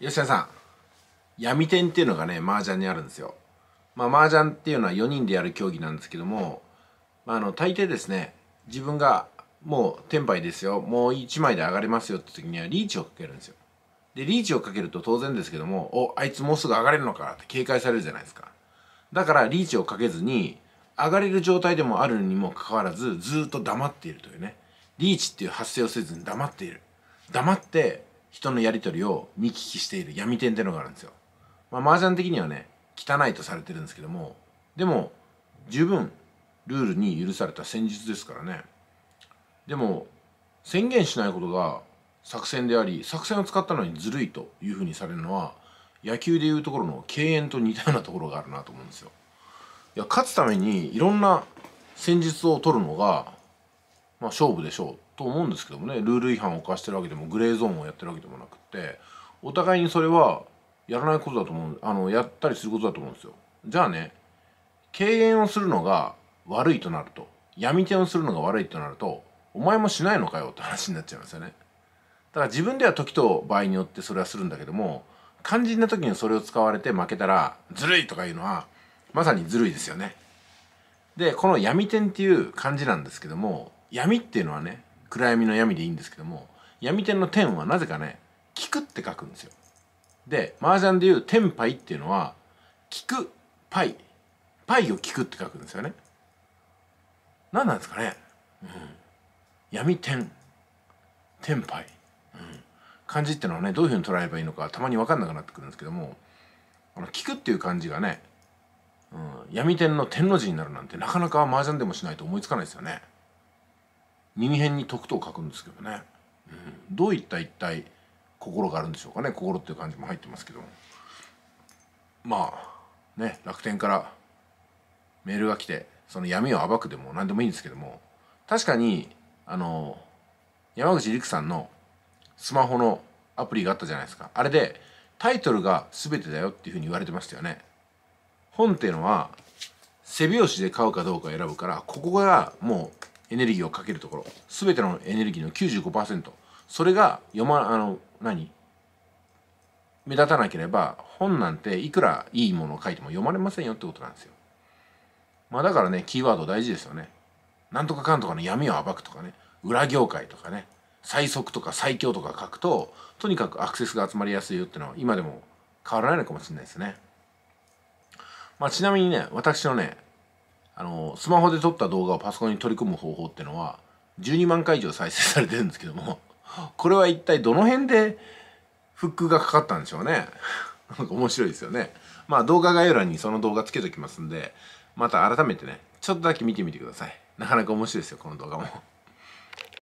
吉田さん、闇点っていうのがね、麻雀にあるんですよ。まあ、麻雀っていうのは4人でやる競技なんですけども、まあ、大抵ですね、自分がもうテンパイですよ、もう1枚で上がれますよって時にはリーチをかけるんですよ。で、リーチをかけると当然ですけども、お、あいつもうすぐ上がれるのかって警戒されるじゃないですか。だからリーチをかけずに、上がれる状態でもあるにもかかわらず、ずっと黙っているというね。リーチっていう発声をせずに黙っている。黙って人のやり取りを見聞きしている闇点ってのがあるんですよ。まあ麻雀的にはね、汚いとされてるんですけども、でも十分ルールに許された戦術ですからね。でも宣言しないことが作戦であり、作戦を使ったのにずるいというふうにされるのは、野球でいうところの敬遠と似たようなところがあるなと思うんですよ。いや、勝つためにいろんな戦術を取るのが、まあ、勝負でしょうと思うんですけどもね。ルール違反を犯してるわけでもグレーゾーンをやってるわけでもなくって、お互いにそれはやらないことだと思う、やったりすることだと思うんですよ。じゃあね、敬遠をするのが悪いとなると、闇点をするのが悪いとなると、お前もしないのかよって話になっちゃいますよね。だから自分では時と場合によってそれはするんだけども、肝心な時にそれを使われて負けたらずるいとかいうのはまさにずるいですよね。で、この闇点っていう漢字なんですけども、闇っていうのはね、暗闇の闇でいいんですけども、闇点の点はなぜかね、聞くって書くんですよ。で、麻雀でいうテンパイっていうのは、聞く、パイ、パイを聞くって書くんですよね。何なんですかね、うん、闇点、テンパイ、うん、漢字っていうのはね、どういうふうに捉えればいいのかたまに分かんなくなってくるんですけども、聞くっていう漢字がね、うん、闇点の点の字になるなんてなかなか麻雀でもしないと思いつかないですよね。耳辺に徳と書くんですけどね、うん、どういった一体心があるんでしょうかね。心っていう漢字も入ってますけども、まあね、楽天からメールが来てその闇を暴くでも何でもいいんですけども、確かに山口陸さんのスマホのアプリがあったじゃないですか。あれでタイトルが全てだよっていうふうに言われてましたよね。本っていうのは背拍子で買うかどうか選ぶから、ここがもうエネルギーをかけるところ、全てのエネルギーの 95%、 それが目立たなければ本なんていくらいいものを書いても読まれませんよってことなんですよ。まあだからね、キーワード大事ですよね。なんとかかんとかの闇を暴くとかね、裏業界とかね、最速とか最強とか書くと、とにかくアクセスが集まりやすいよってのは今でも変わらないのかもしれないですね。まあ、ちなみにね、私のね、スマホで撮った動画をパソコンに取り込む方法っていうのは、12万回以上再生されてるんですけども、これは一体どの辺でフックがかかったんでしょうね。なんか面白いですよね。まあ、動画概要欄にその動画つけときますんで、また改めてね、ちょっとだけ見てみてください。なかなか面白いですよ、この動画も。